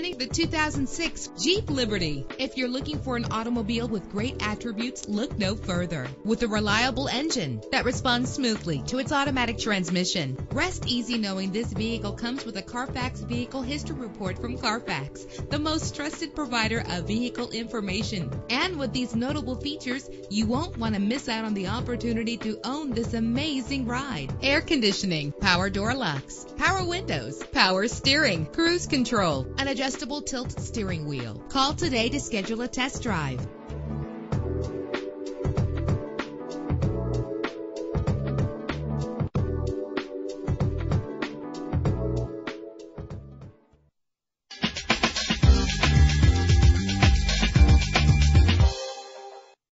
presenting the 2006 Jeep Liberty. If you're looking for an automobile with great attributes, look no further. With a reliable engine that responds smoothly to its automatic transmission, rest easy knowing this vehicle comes with a Carfax Vehicle History Report from Carfax, the most trusted provider of vehicle information. And with these notable features, you won't want to miss out on the opportunity to own this amazing ride. Air conditioning, power door locks, power windows, power steering, cruise control, an adjustable tilt steering wheel. Call today to schedule a test drive.